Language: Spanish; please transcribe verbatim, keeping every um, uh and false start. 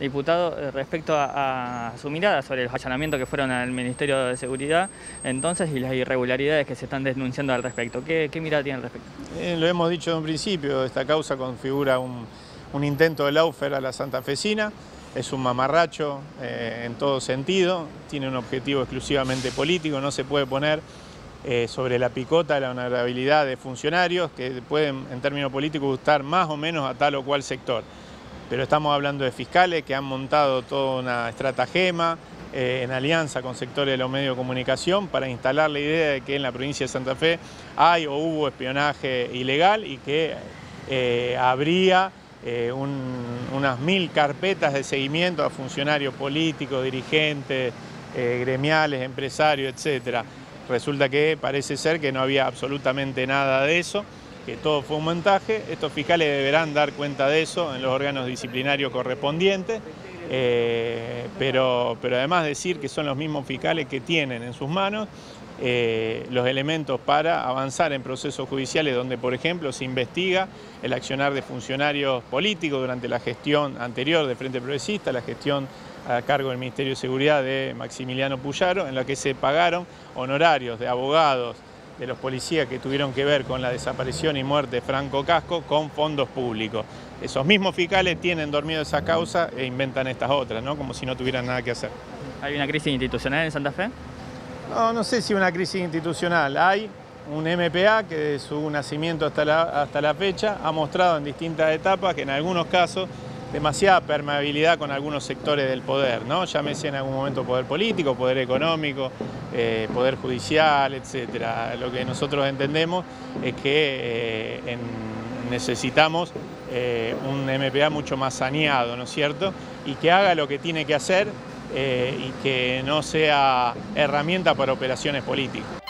diputado respecto a, a su mirada sobre los allanamientos que fueron al Ministerio de Seguridad entonces y las irregularidades que se están denunciando al respecto. ¿Qué, qué mirada tiene al respecto? Eh, lo hemos dicho en principio, esta causa configura un, un intento del U F E R a la Santa Fecina, es un mamarracho eh, en todo sentido, tiene un objetivo exclusivamente político, no se puede poner eh, sobre la picota la honorabilidad de funcionarios que pueden en términos políticos gustar más o menos a tal o cual sector. Pero estamos hablando de fiscales que han montado toda una estratagema eh, en alianza con sectores de los medios de comunicación para instalar la idea de que en la provincia de Santa Fe hay o hubo espionaje ilegal y que eh, habría eh, un, unas mil carpetas de seguimiento a funcionarios políticos, dirigentes, eh, gremiales, empresarios, etcétera. Resulta que parece ser que no había absolutamente nada de eso, que todo fue un montaje. Estos fiscales deberán dar cuenta de eso en los órganos disciplinarios correspondientes, eh, pero, pero además decir que son los mismos fiscales que tienen en sus manos eh, los elementos para avanzar en procesos judiciales donde, por ejemplo, se investiga el accionar de funcionarios políticos durante la gestión anterior de Frente Progresista, la gestión a cargo del Ministerio de Seguridad de Maximiliano Pullaro, en la que se pagaron honorarios de abogados de los policías que tuvieron que ver con la desaparición y muerte de Franco Casco con fondos públicos. Esos mismos fiscales tienen dormido esa causa e inventan estas otras, ¿no? Como si no tuvieran nada que hacer. ¿Hay una crisis institucional en Santa Fe? No, no sé si una crisis institucional. Hay un M P A que de su nacimiento hasta la, hasta la fecha ha mostrado en distintas etapas que en algunos casos demasiada permeabilidad con algunos sectores del poder, ¿no? Llámese en algún momento poder político, poder económico, eh, poder judicial, etcétera. Lo que nosotros entendemos es que eh, en, necesitamos eh, un M P A mucho más saneado, ¿no es cierto? Y que haga lo que tiene que hacer eh, y que no sea herramienta para operaciones políticas.